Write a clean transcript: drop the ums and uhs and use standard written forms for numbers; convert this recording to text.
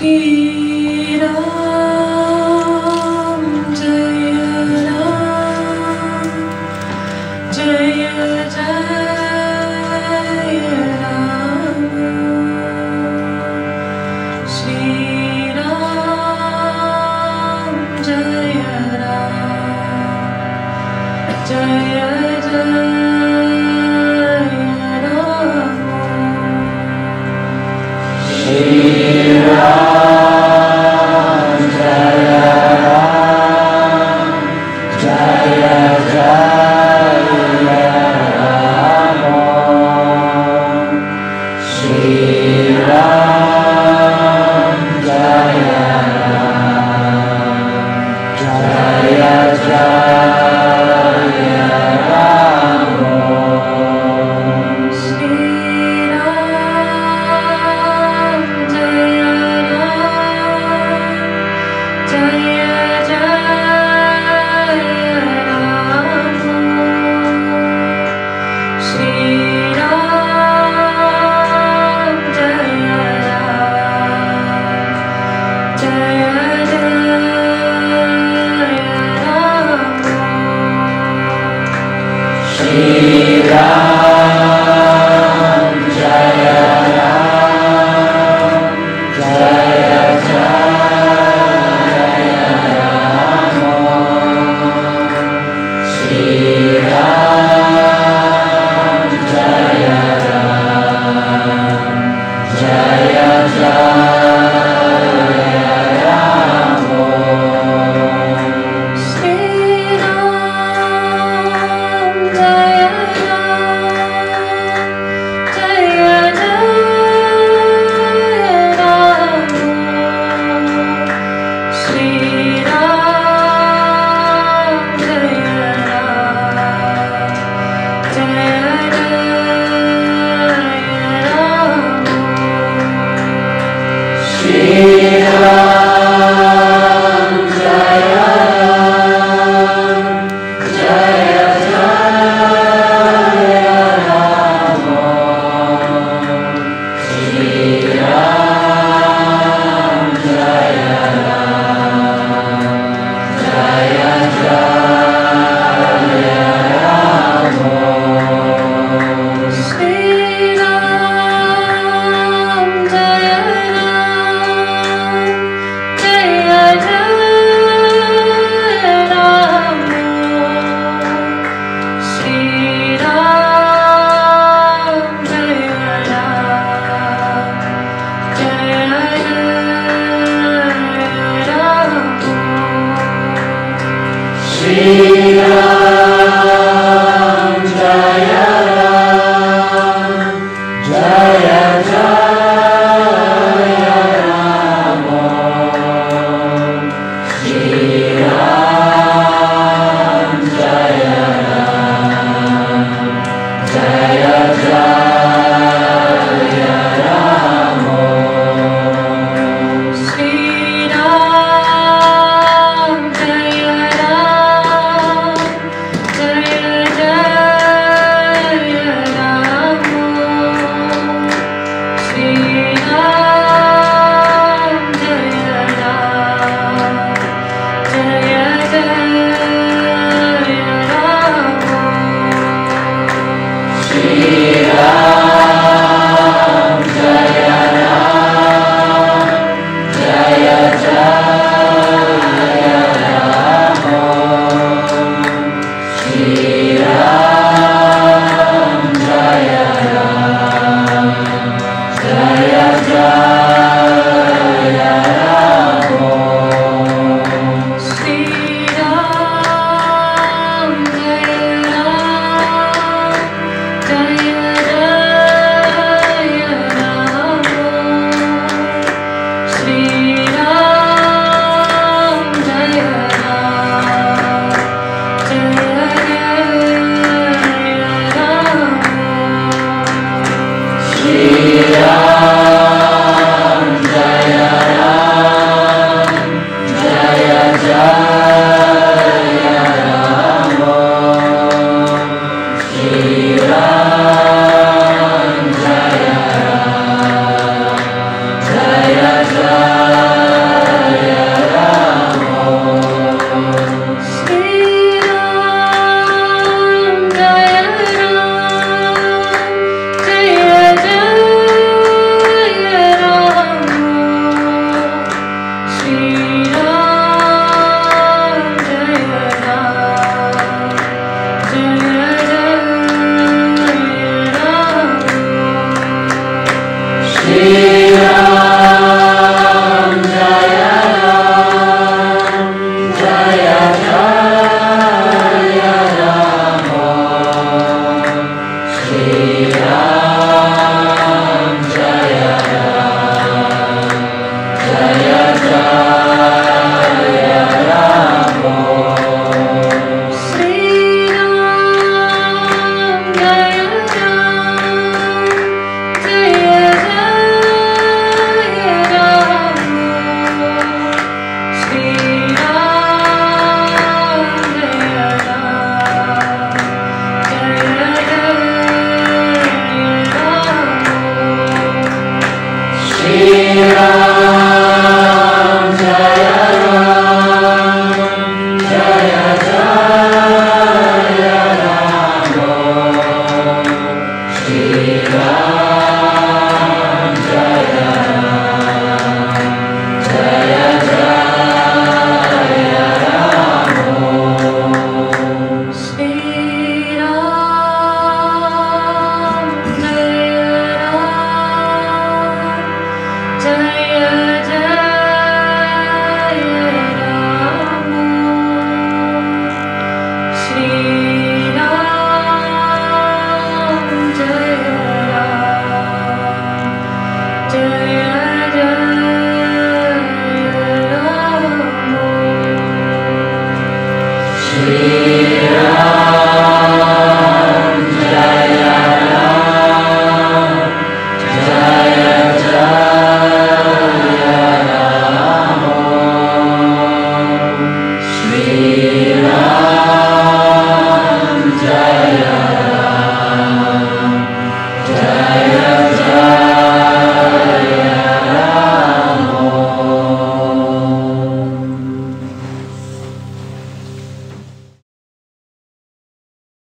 Shri Ram Jai Ram Jai Jai Ram Shri Ram Jai Ram Jai Jai Sri Ram, Jaya Ram, Jaya Jaya Ram. Sri Ram, Jaya Ram, Jaya Jaya. Sri Ram, Jaya Ram, Jaya Jaya Ram. Sri Ram, Jaya Ram, Jaya Jaya Ram. Sri Ram. Shri Ram.